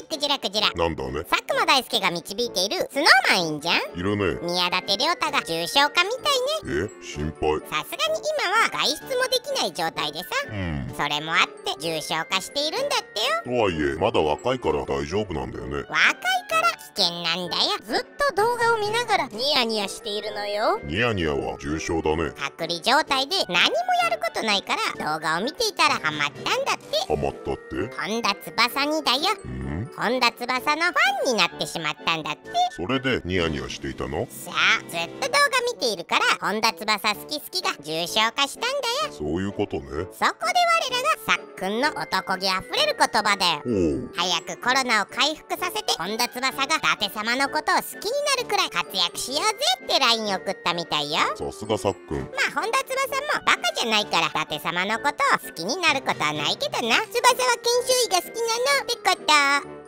いクジラクジラ。なんだね。佐久間大介が導いているスノーマンいんじゃん。いるね。宮舘涼太が重症化みたいね。え、心配。さすがに今は外出もできない状態でさ、うん、それもあって重症化しているんだってよ。とはいえまだ若いから大丈夫なんだよね。若いから危険なんだよ。ずっと動画を見ながらニヤニヤしているのよ。ニヤニヤは重症だね。隔離状態で何もやることないから動画を見ていたらハマったんだって。ハマったって本田翼にだよ。本田翼のファンになってしまったんだって。それでニヤニヤしていたのさあ。ずっと動画見ているから本田翼好き好きが重症化したんだよ。そういうことね。そこで我らがさっくんの男気あふれる言葉だよ。早くコロナを回復させて本田翼が伊達様のことを好きになるくらい活躍しようぜって LINE 送ったみたいよ。さすがさっくん。まあ本田翼もバカじゃないから伊達様のことを好きになることはないけどな。翼は研修医が好きなのってこと。